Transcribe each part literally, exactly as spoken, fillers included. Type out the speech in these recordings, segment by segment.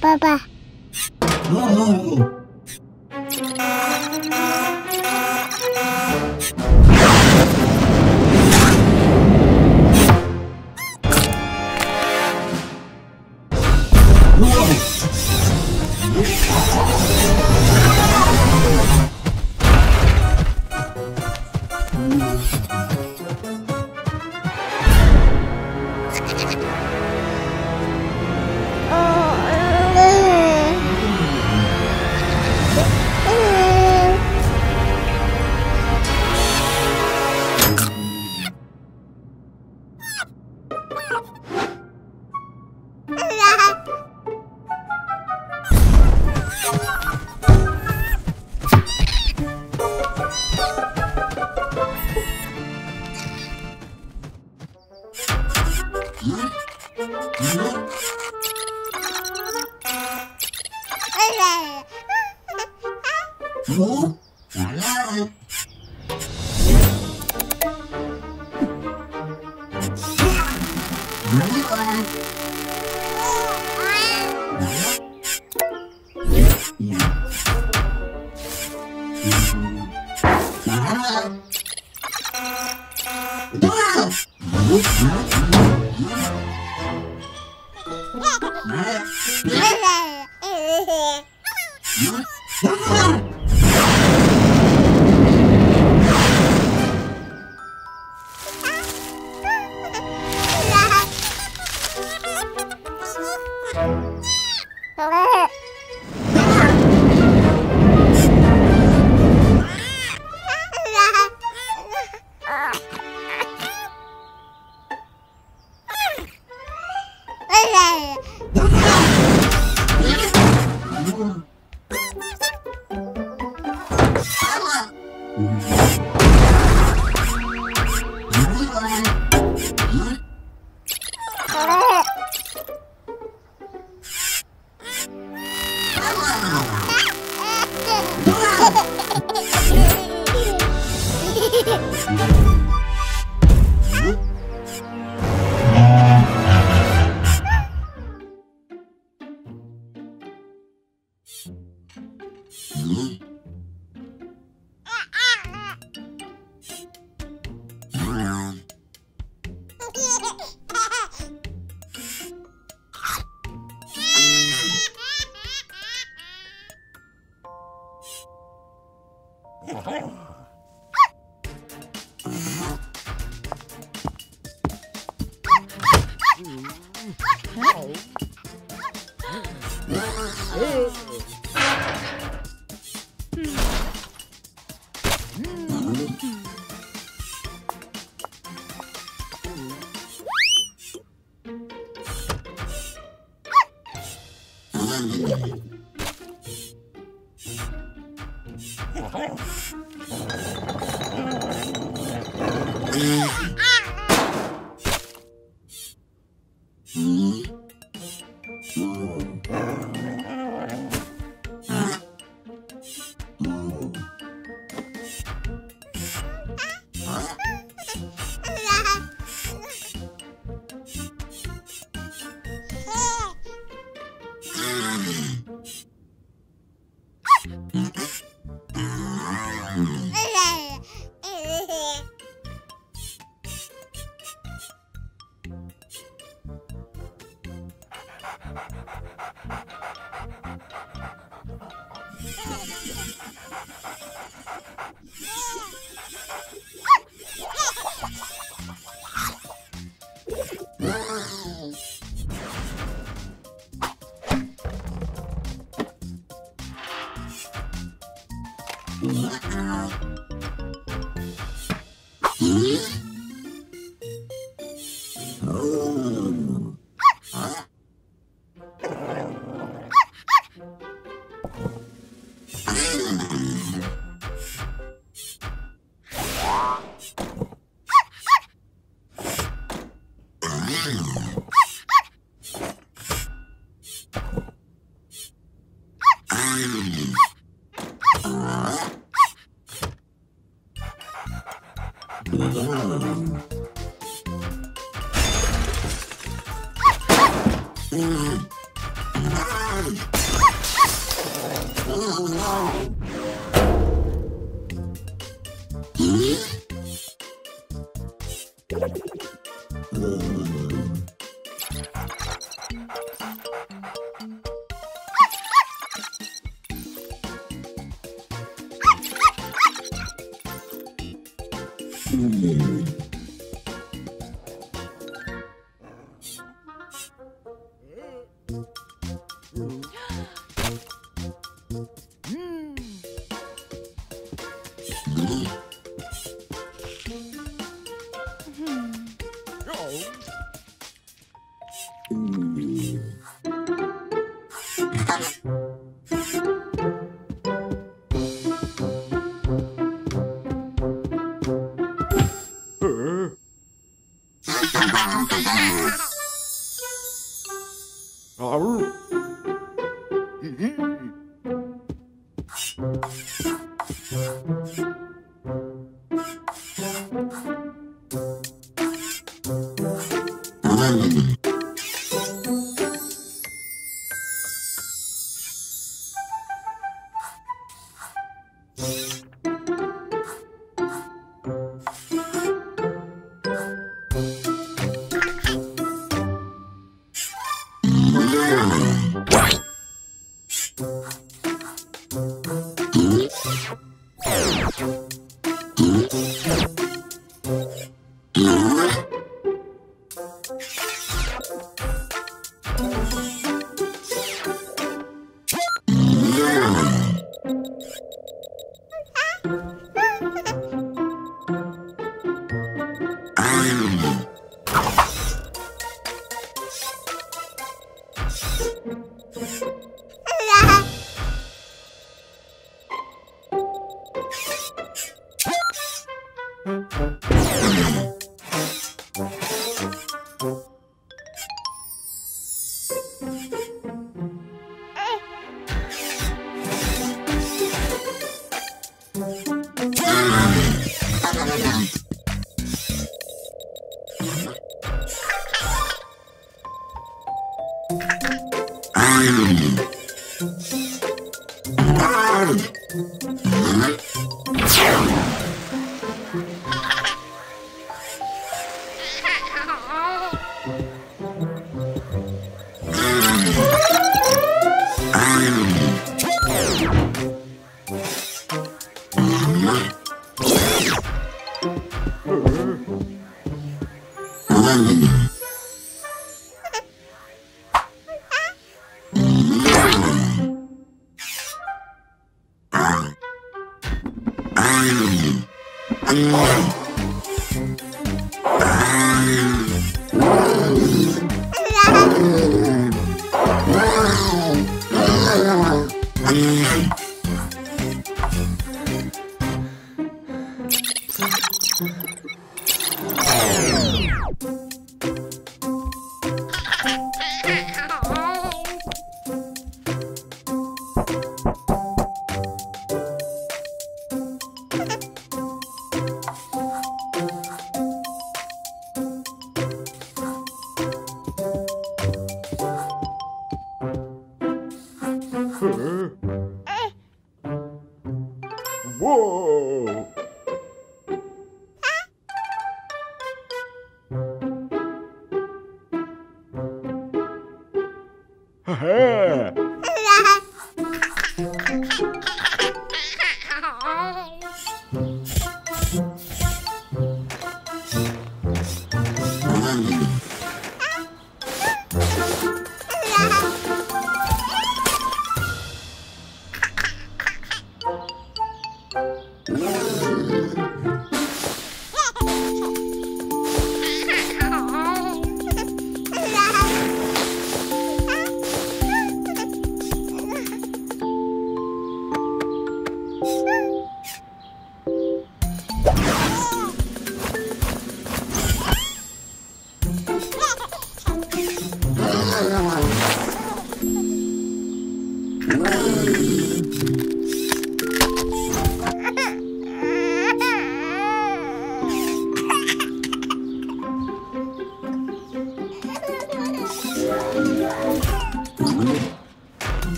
Baba. Oh.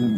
Yeah.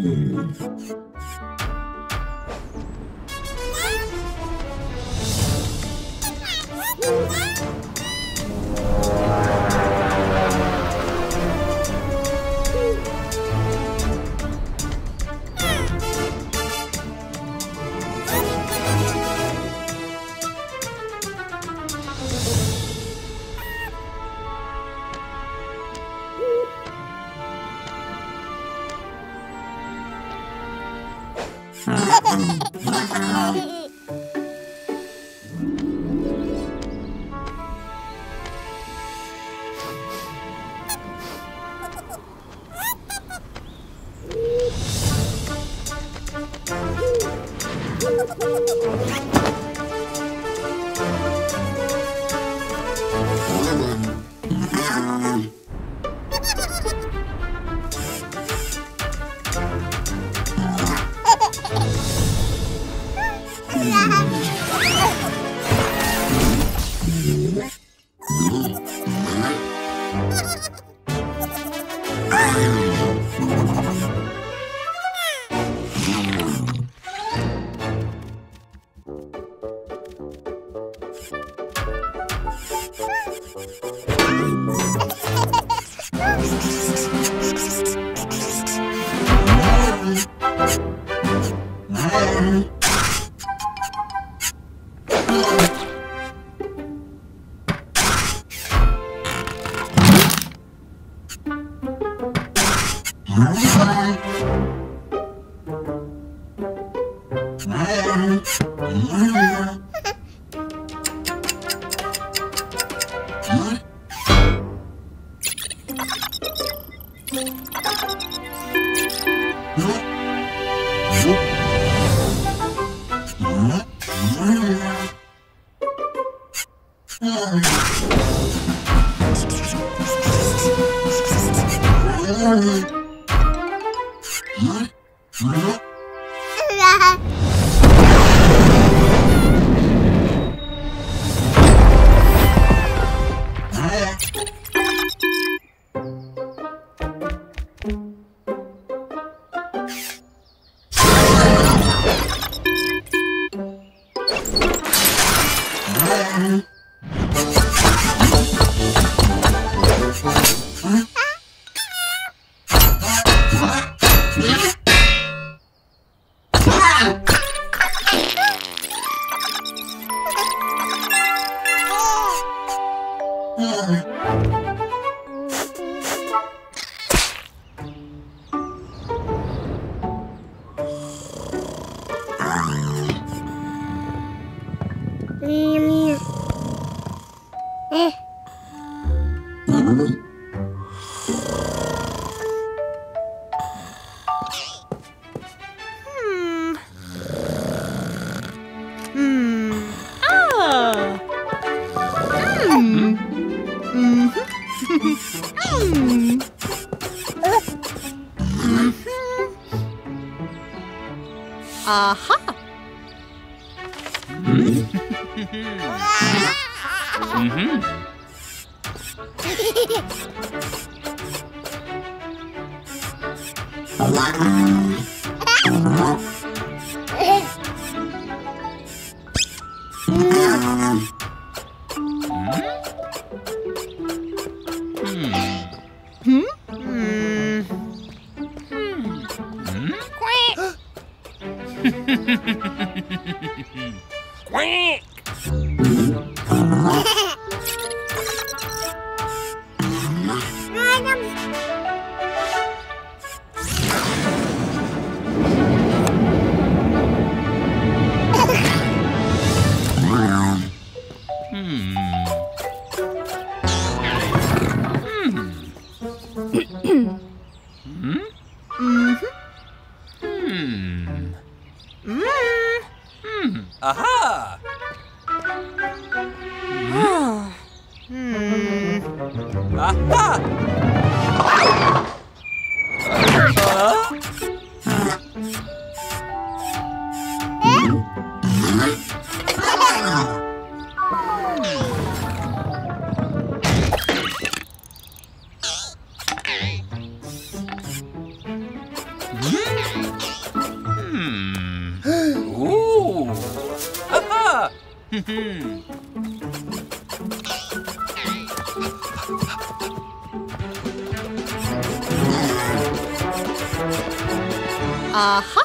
Aha!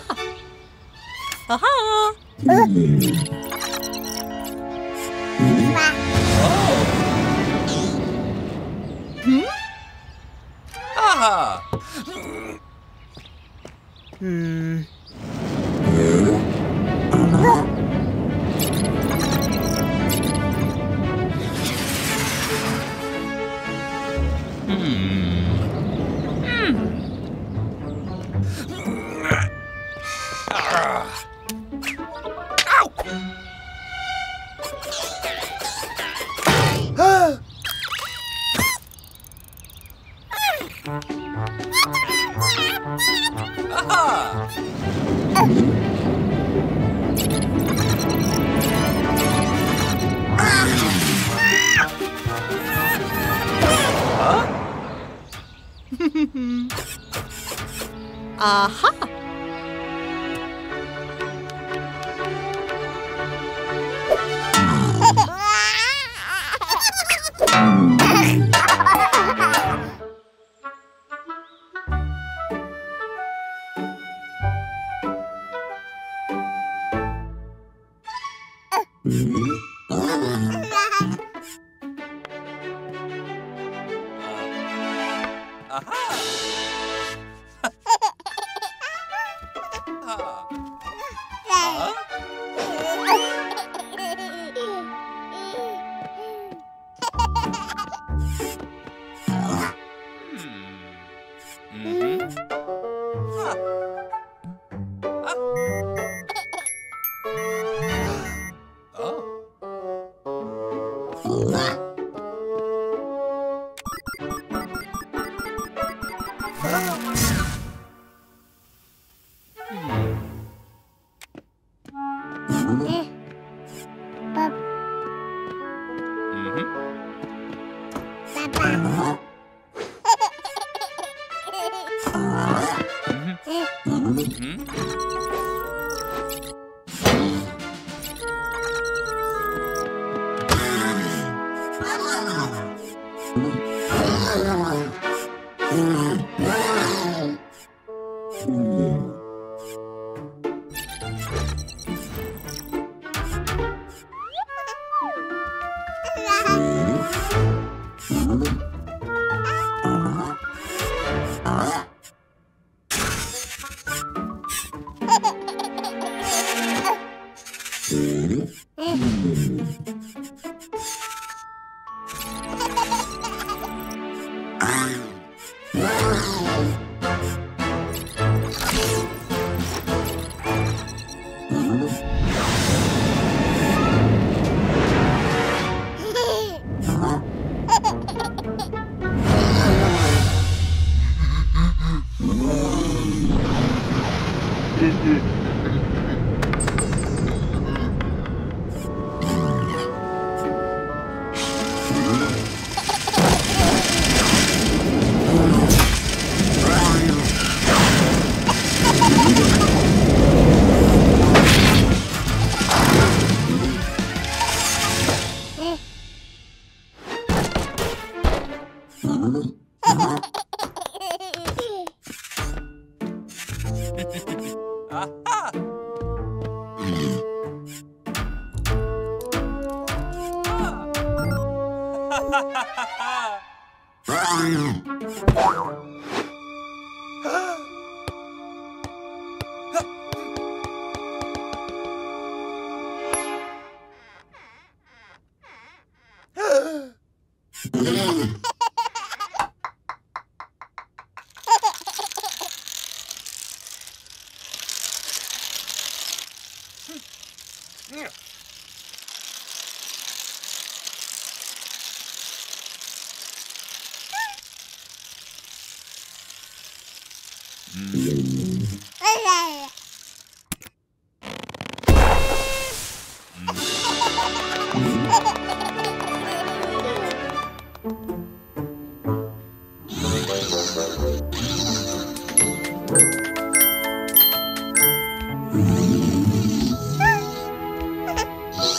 Aha! Hmm? Aha! Hmm. Aha!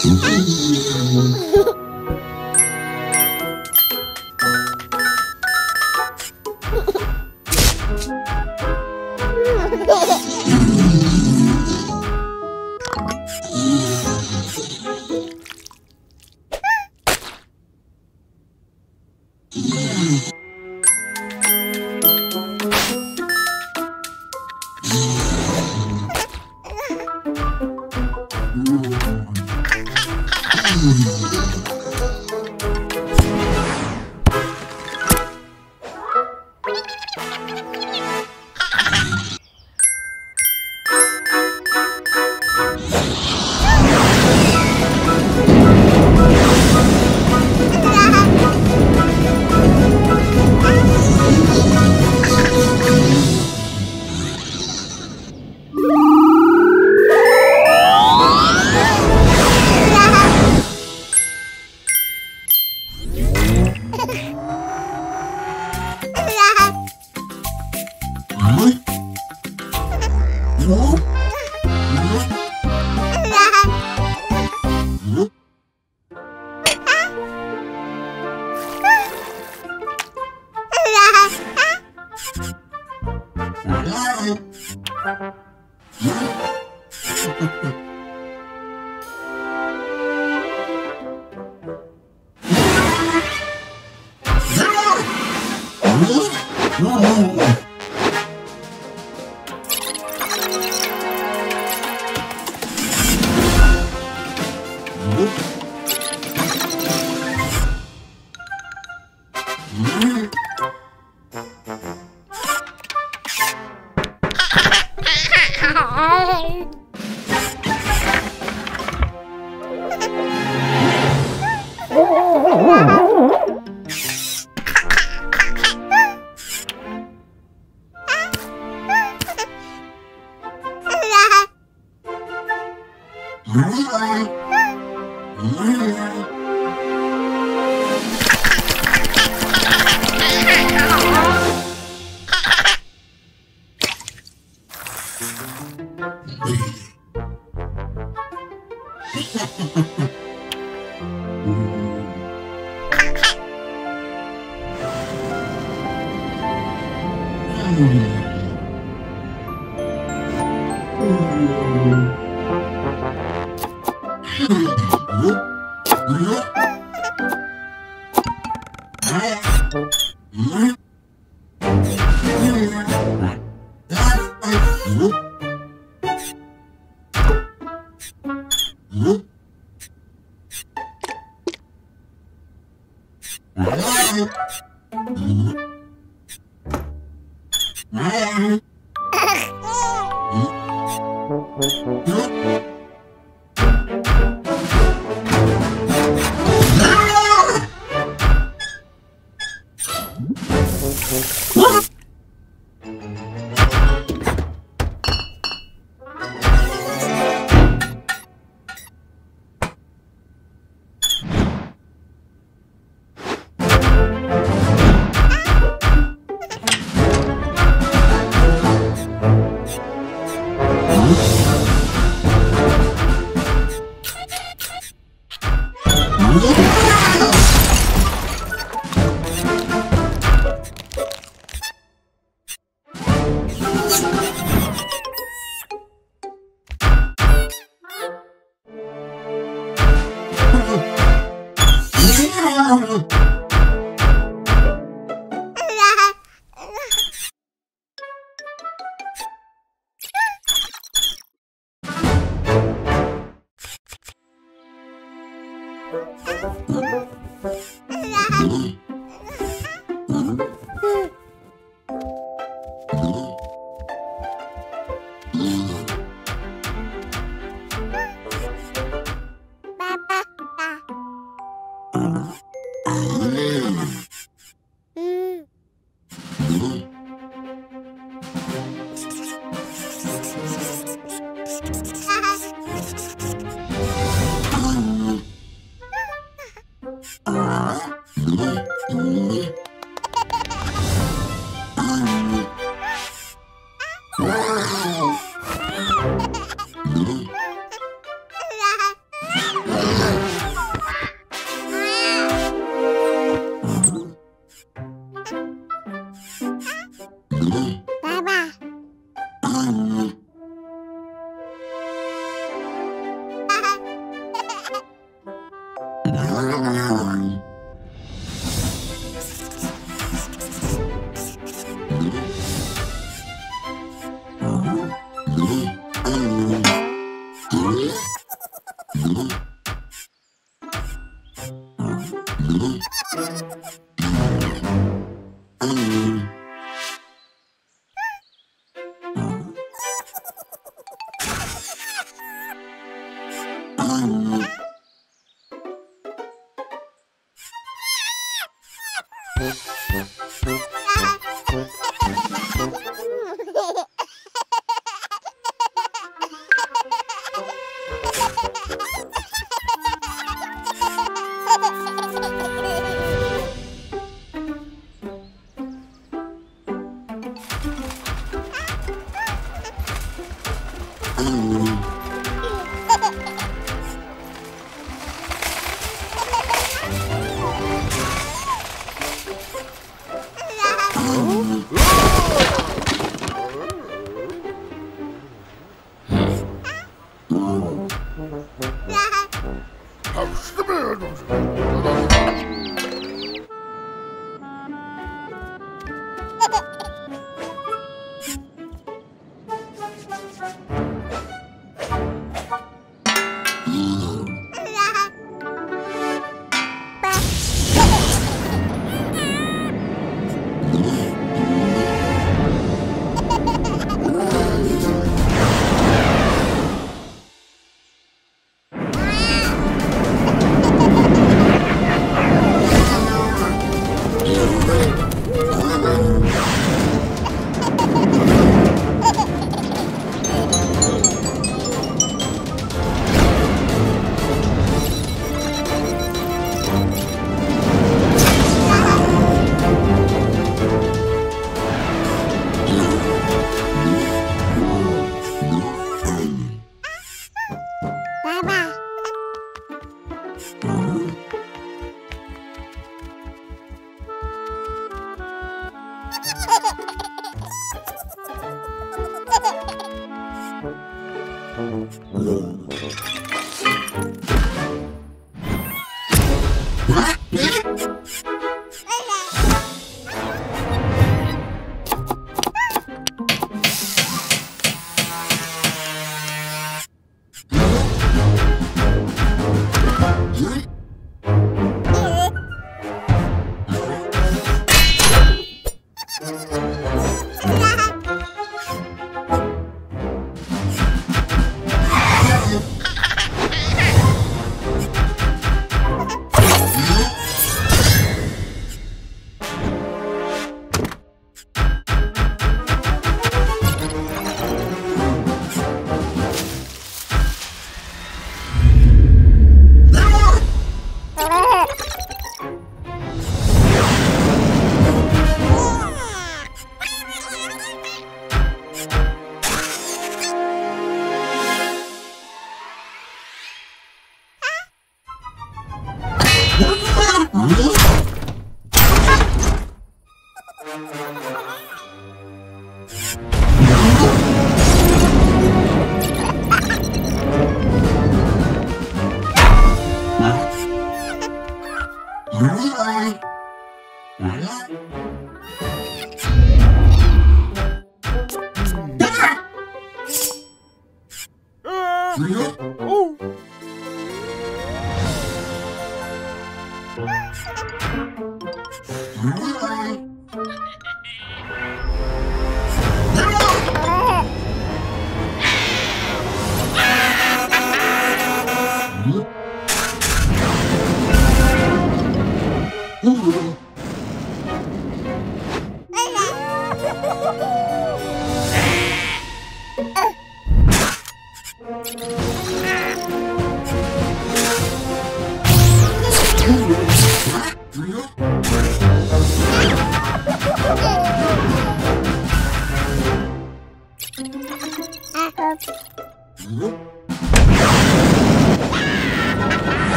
Mm-hmm.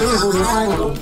terrible revival.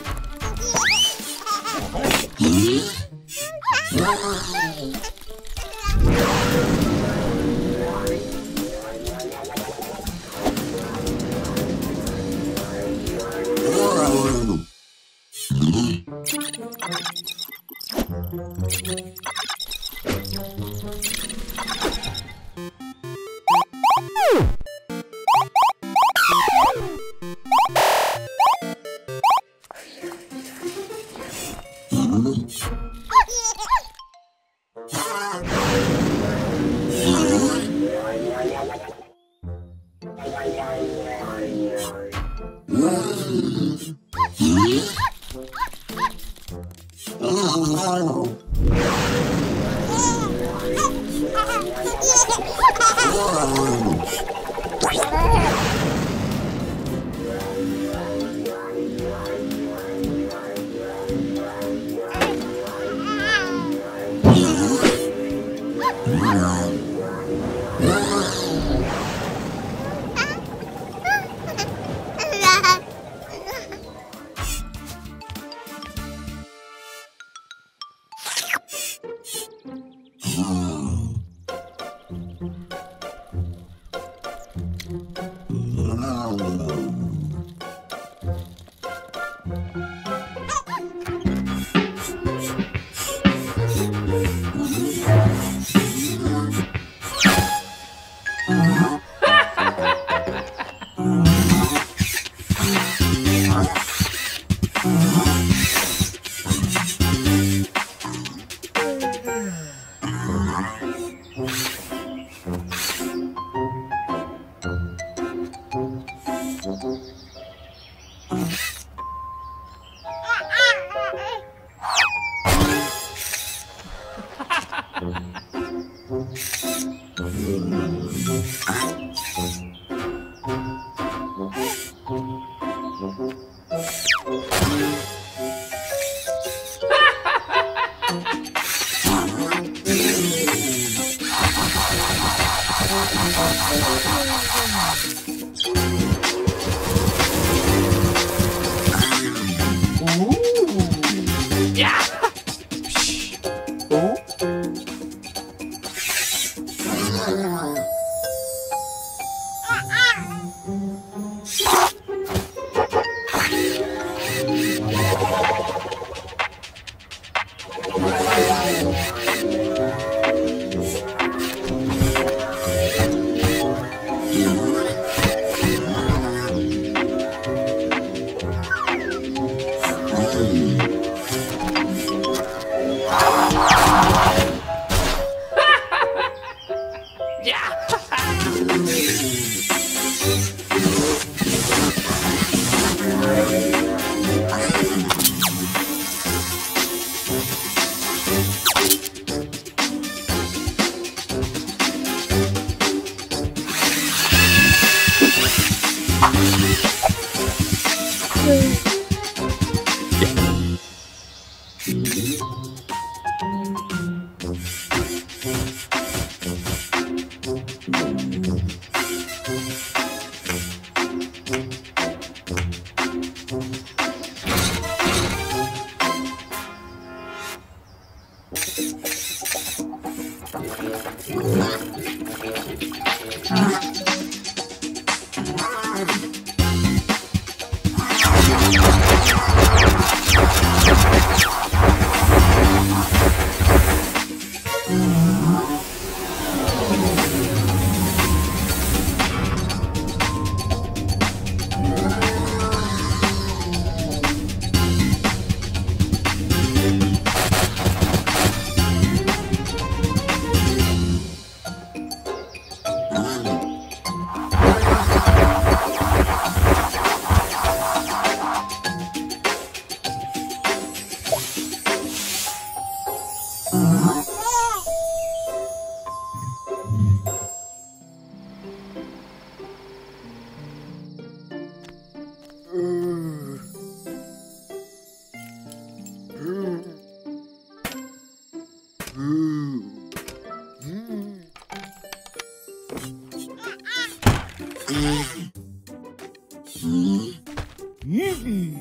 Easy.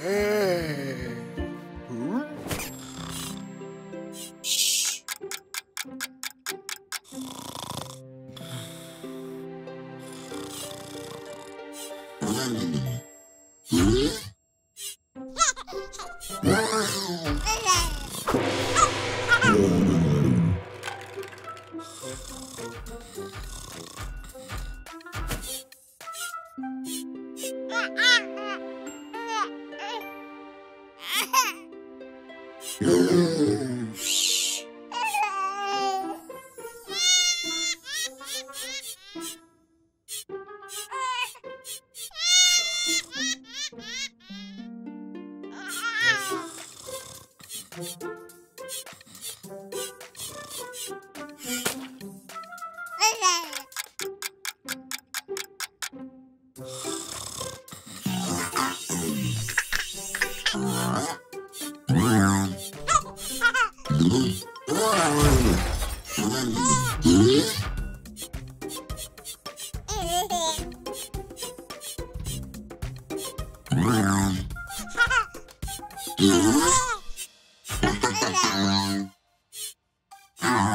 Hey. Huh?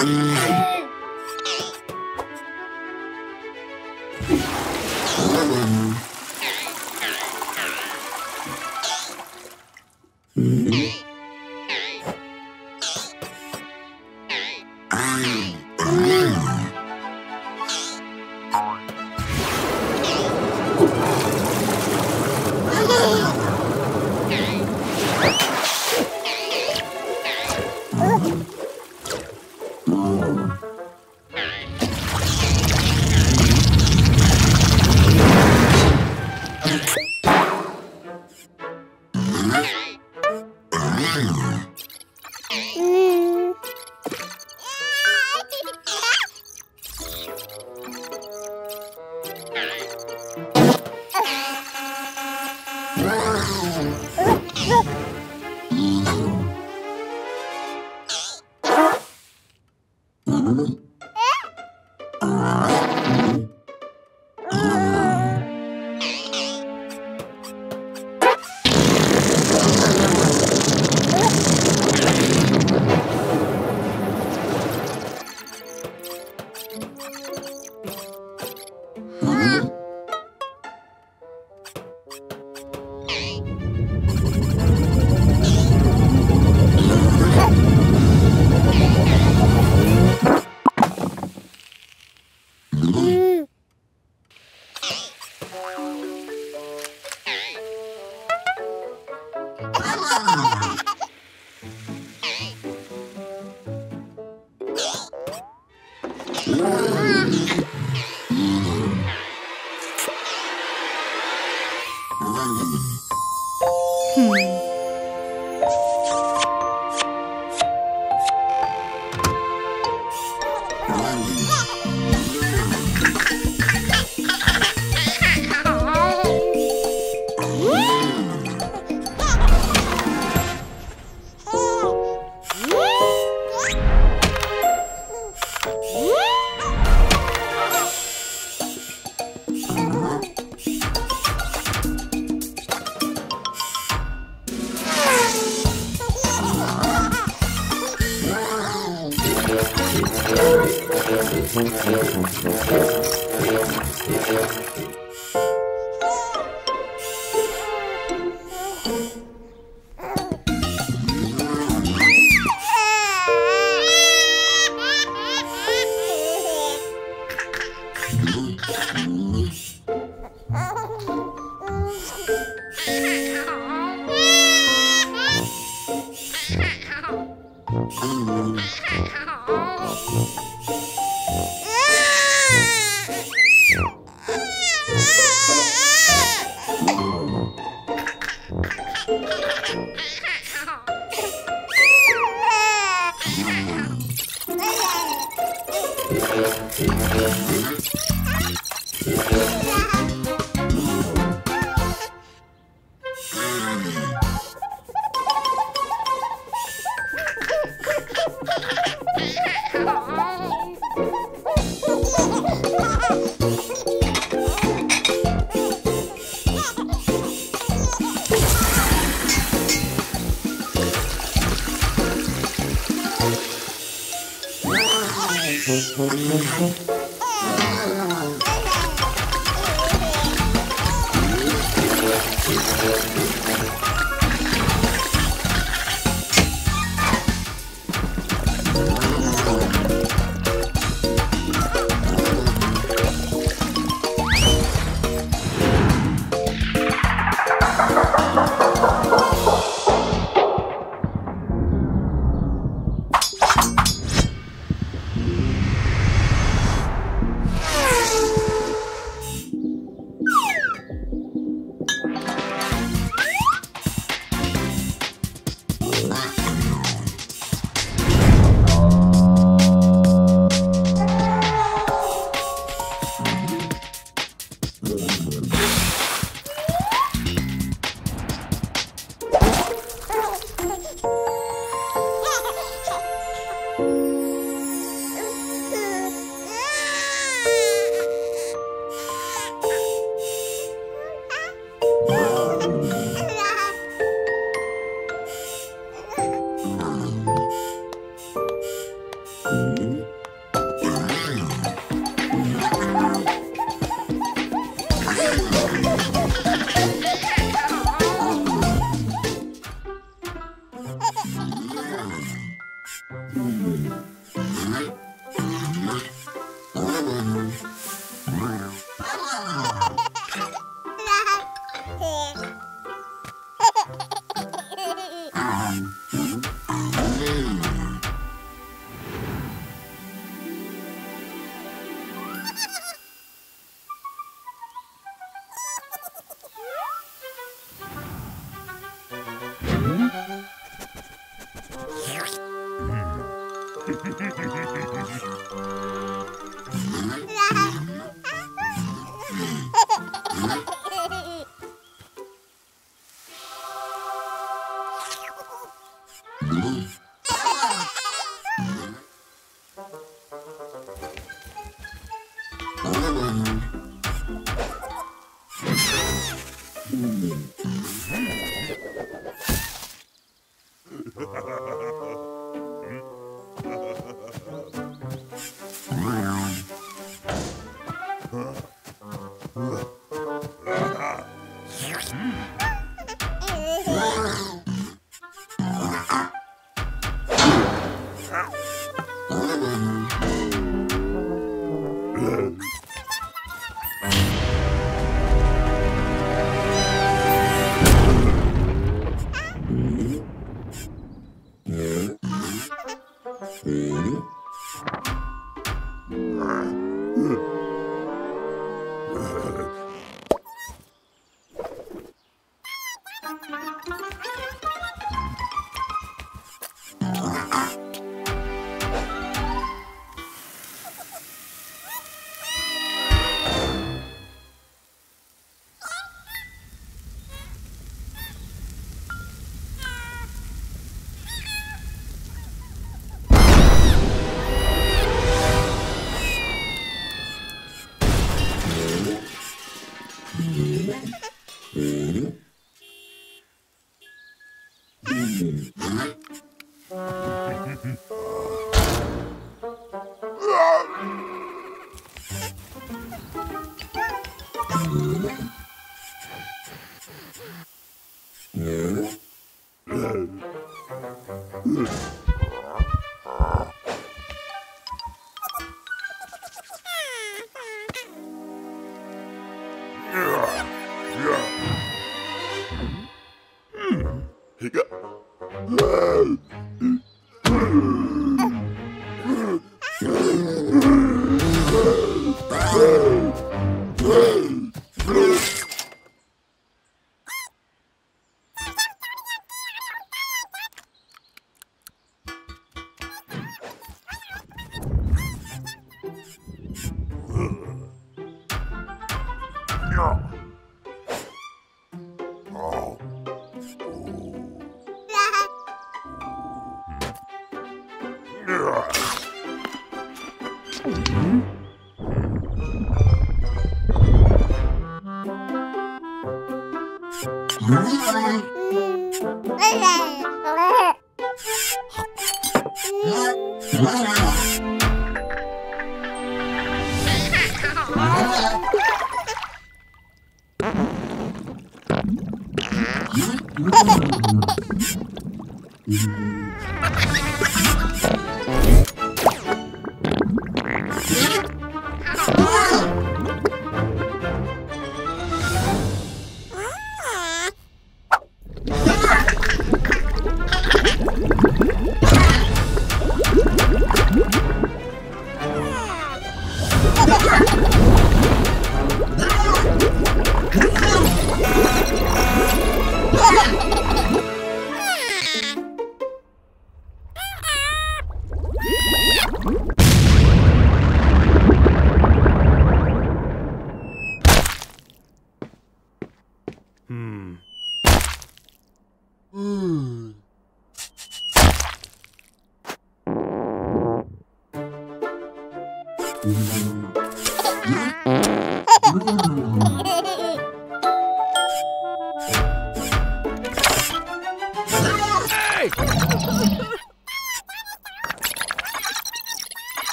I Wow.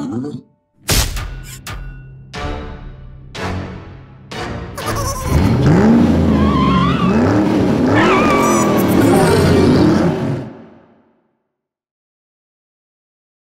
Mm-hmm.